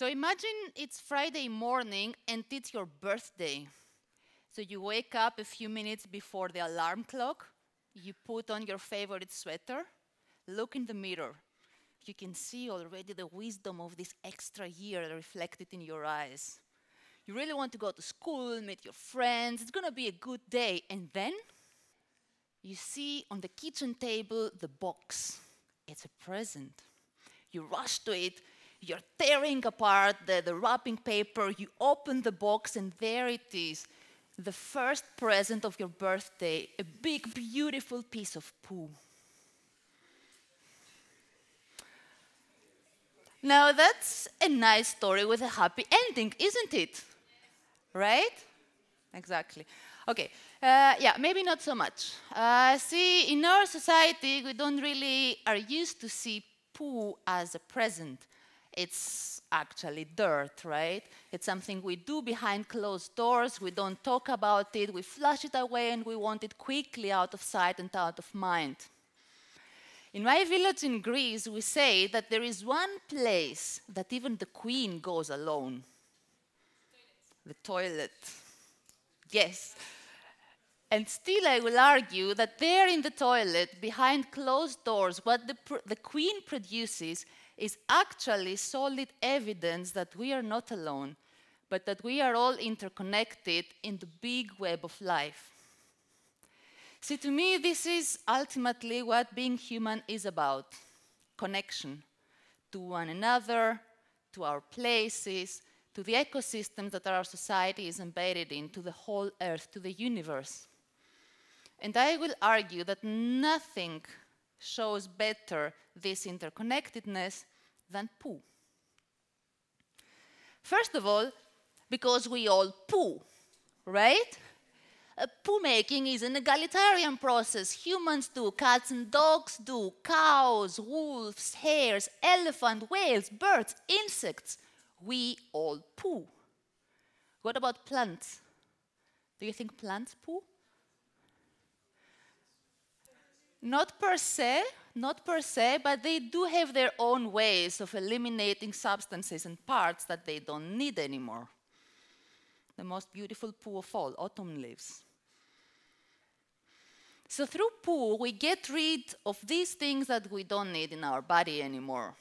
So imagine it's Friday morning and it's your birthday. So you wake up a few minutes before the alarm clock, you put on your favorite sweater, look in the mirror. You can see already the wisdom of this extra year reflected in your eyes. You really want to go to school, meet your friends, it's going to be a good day. And then you see on the kitchen table the box. It's a present. You rush to it, you're tearing apart the wrapping paper, you open the box and there it is, the first present of your birthday, a big, beautiful piece of poo. Now that's a nice story with a happy ending, isn't it? Right? Exactly. Okay, yeah, maybe not so much. See, in our society, we don't really are used to see poo as a present. It's actually dirt, right? It's something we do behind closed doors, we don't talk about it, we flush it away and we want it quickly out of sight and out of mind. In my village in Greece, we say that there is one place that even the queen goes alone. The toilet. Yes. And still I will argue that there in the toilet, behind closed doors, what the queen produces is actually solid evidence that we are not alone, but that we are all interconnected in the big web of life. See, to me, this is ultimately what being human is about. Connection to one another, to our places, to the ecosystems that our society is embedded in, to the whole Earth, to the universe. And I will argue that nothing shows better this interconnectedness than poo. First of all, because we all poo, right? Poo-making is an egalitarian process. Humans do, cats and dogs do, cows, wolves, hares, elephants, whales, birds, insects. We all poo. What about plants? Do you think plants poo? Not per se, but they do have their own ways of eliminating substances and parts that they don't need anymore. The most beautiful poo of all, autumn leaves. So through poo, we get rid of these things that we don't need in our body anymore.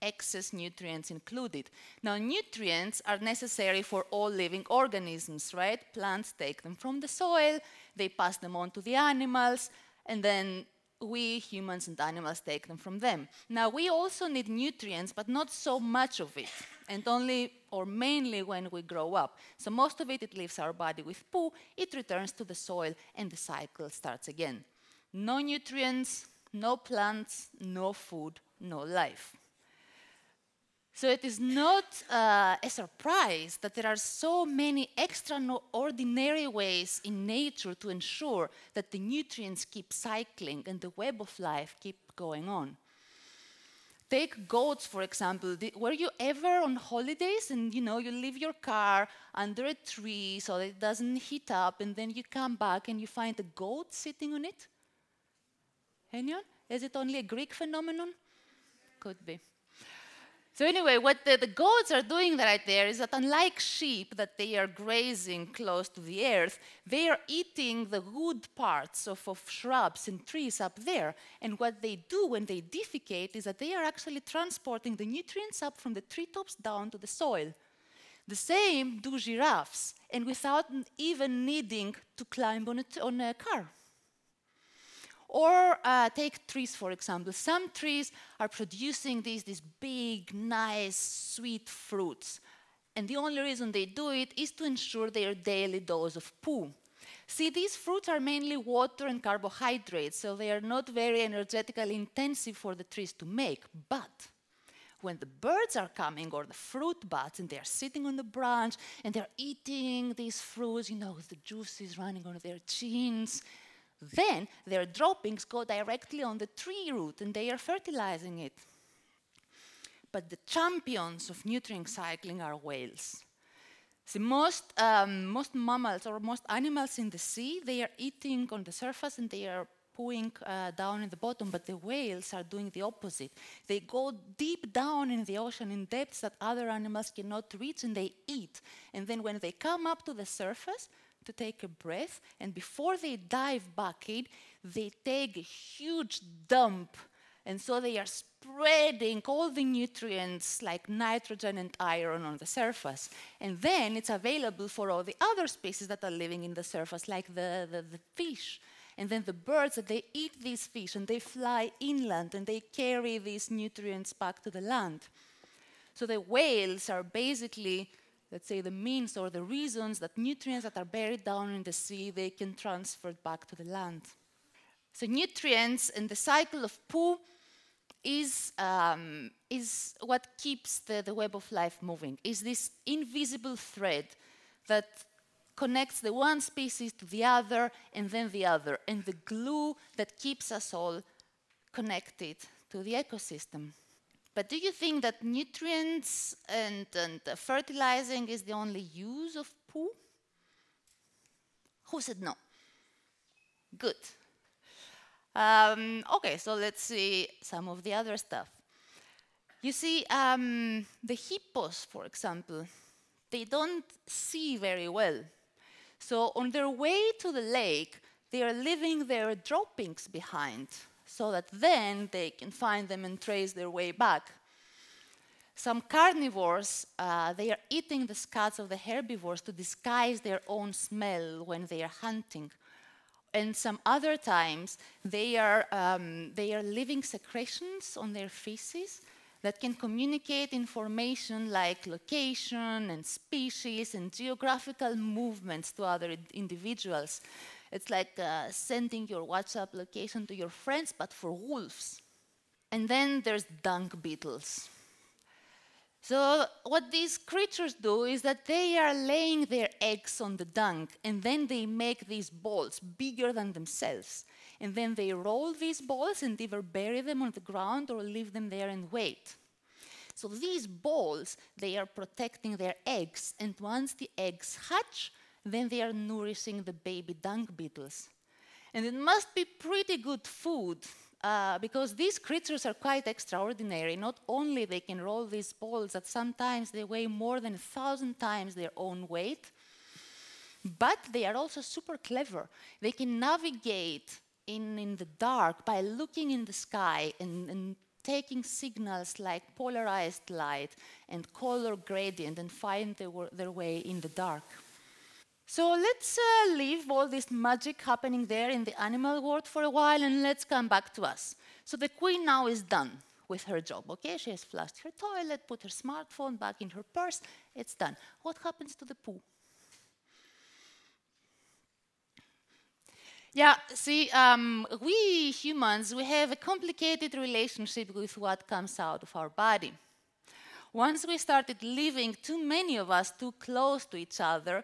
Excess nutrients included. Now, nutrients are necessary for all living organisms, right? Plants take them from the soil, they pass them on to the animals, and then we, humans and animals, take them from them. Now, we also need nutrients, but not so much of it, and only or mainly when we grow up. So most of it leaves our body with poo, it returns to the soil, and the cycle starts again. No nutrients, no plants, no food, no life. So it is not a surprise that there are so many extraordinary ways in nature to ensure that the nutrients keep cycling and the web of life keep going on. Take goats, for example. Were you ever on holidays and you leave your car under a tree so that it doesn't heat up and then you come back and you find a goat sitting on it? Anyone? Is it only a Greek phenomenon? Could be. So anyway, what the goats are doing right there is that unlike sheep, that they are grazing close to the earth, they are eating the wood parts of shrubs and trees up there. And what they do when they defecate is that they are actually transporting the nutrients up from the treetops down to the soil. The same do giraffes, and without even needing to climb on a car. Or take trees, for example. Some trees are producing these big, nice, sweet fruits. And the only reason they do it is to ensure their daily dose of poo. See, these fruits are mainly water and carbohydrates, so they are not very energetically intensive for the trees to make. But when the birds are coming, or the fruit bats, and they are sitting on the branch, and they're eating these fruits, with the juices running on their chins, then their droppings go directly on the tree root and they are fertilizing it. But the champions of nutrient cycling are whales. See, most mammals or most animals in the sea, they are eating on the surface and they are pooing down in the bottom, but the whales are doing the opposite. They go deep down in the ocean in depths that other animals cannot reach, and they eat. And then when they come up to the surface to take a breath, and before they dive back in, they take a huge dump. And so they are spreading all the nutrients like nitrogen and iron on the surface. And then it's available for all the other species that are living in the surface, like the fish. And then the birds, they eat these fish and they fly inland and they carry these nutrients back to the land. So the whales are basically, let's say, the means or the reasons that nutrients that are buried down in the sea, they can transfer back to the land. So nutrients and the cycle of poo is what keeps the web of life moving, is this invisible thread that connects the one species to the other and then the other, and the glue that keeps us all connected to the ecosystem. But do you think that nutrients and fertilizing is the only use of poo? Who said no? Good. Okay, so let's see some of the other stuff. You see, the hippos, for example, they don't see very well. So on their way to the lake, they are leaving their droppings behind so that then they can find them and trace their way back. Some carnivores, they are eating the scuds of the herbivores to disguise their own smell when they are hunting. And some other times, they are leaving secretions on their feces that can communicate information like location and species and geographical movements to other individuals. It's like sending your WhatsApp location to your friends, but for wolves. And then there's dung beetles. So what these creatures do is that they are laying their eggs on the dung, and then they make these balls bigger than themselves. And then they roll these balls and either bury them on the ground or leave them there and wait. So these balls, they are protecting their eggs, and once the eggs hatch, then they are nourishing the baby dung beetles. And it must be pretty good food, because these creatures are quite extraordinary. Not only they can roll these balls that sometimes they weigh more than 1,000 times their own weight, but they are also super clever. They can navigate in the dark by looking in the sky and taking signals like polarized light and color gradient and find their way in the dark. So let's leave all this magic happening there in the animal world for a while, and let's come back to us. So the queen now is done with her job, okay? She has flushed her toilet, put her smartphone back in her purse, it's done. What happens to the poo? Yeah, see, we humans, we have a complicated relationship with what comes out of our body. Once we started living, too many of us too close to each other,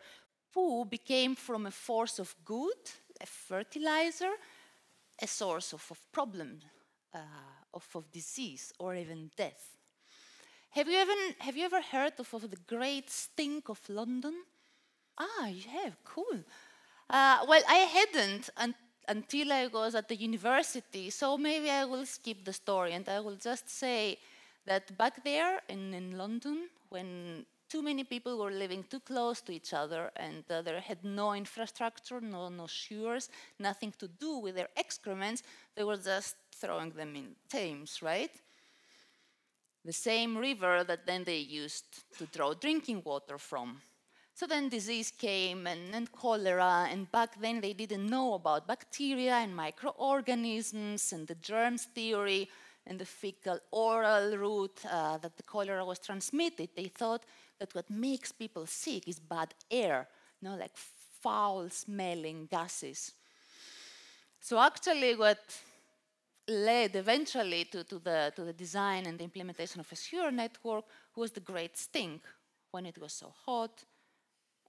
poo became from a force of good, a fertilizer, a source of problem, of disease, or even death. Have you ever heard of the great stink of London? Ah, you have, cool. Well, I hadn't until I was at the university, so maybe I will skip the story, and I will just say that back there in London, when too many people were living too close to each other, and they had no infrastructure, no sewers, nothing to do with their excrements. They were just throwing them in Thames, right? The same river that then they used to draw drinking water from. So then disease came, and cholera, and back then they didn't know about bacteria and microorganisms and the germs theory and the fecal-oral route that the cholera was transmitted. They thought that what makes people sick is bad air, you know, like foul-smelling gases. So actually what led eventually to the design and the implementation of a sewer network was the great stink, when it was so hot.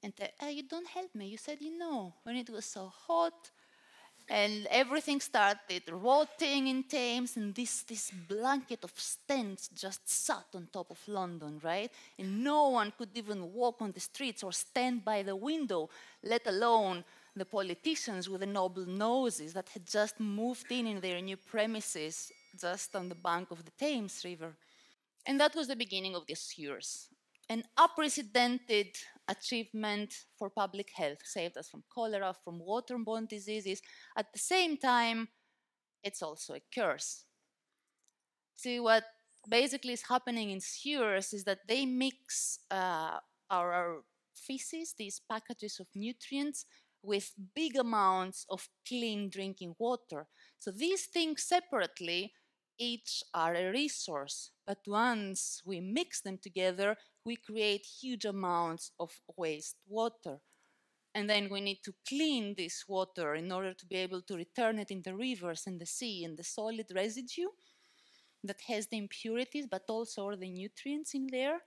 And you don't help me, you said you know. When it was so hot, and everything started rotting in Thames, and this blanket of stench just sat on top of London, right? And no one could even walk on the streets or stand by the window, let alone the politicians with the noble noses that had just moved in their new premises just on the bank of the Thames River. And that was the beginning of the Azures. An unprecedented achievement for public health, saved us from cholera, from waterborne diseases. At the same time, it's also a curse. See, what basically is happening in sewers is that they mix our feces, these packages of nutrients, with big amounts of clean drinking water. So these things separately, each are a resource, but once we mix them together, we create huge amounts of wastewater. And then we need to clean this water in order to be able to return it in the rivers and the sea, and the solid residue that has the impurities, but also all the nutrients in there.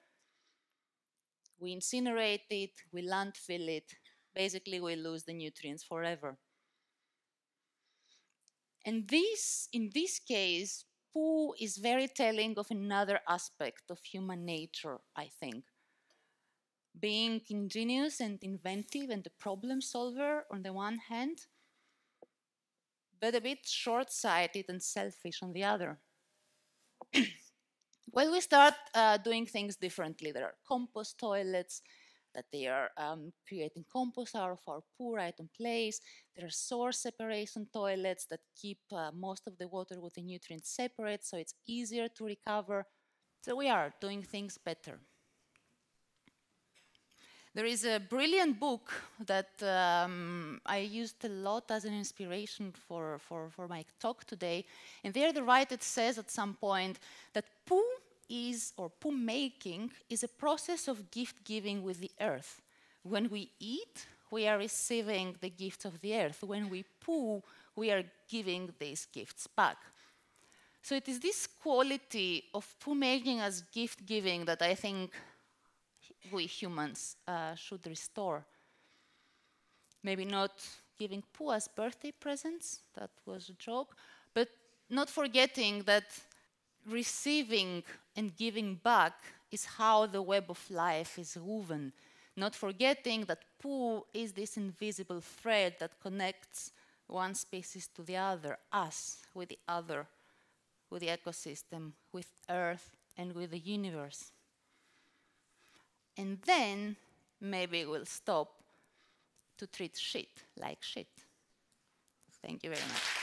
We incinerate it, we landfill it. Basically, we lose the nutrients forever. And this, in this case, poo is very telling of another aspect of human nature, I think. Being ingenious and inventive and a problem solver on the one hand, but a bit short-sighted and selfish on the other. Well, we start doing things differently. There are compost toilets, that they are creating compost out of our poo right in place. There are source separation toilets that keep most of the water with the nutrients separate, so it's easier to recover. So we are doing things better. There is a brilliant book that I used a lot as an inspiration for my talk today. And there the writer says at some point that poo is, or poo making, is a process of gift giving with the earth. When we eat, we are receiving the gifts of the earth. When we poo, we are giving these gifts back. So it is this quality of poo making as gift giving that I think we humans should restore. Maybe not giving poo as birthday presents, that was a joke, but not forgetting that receiving and giving back is how the web of life is woven. Not forgetting that poo is this invisible thread that connects one species to the other, us with the other, with the ecosystem, with Earth, and with the universe. And then maybe we'll stop to treat shit like shit. Thank you very much.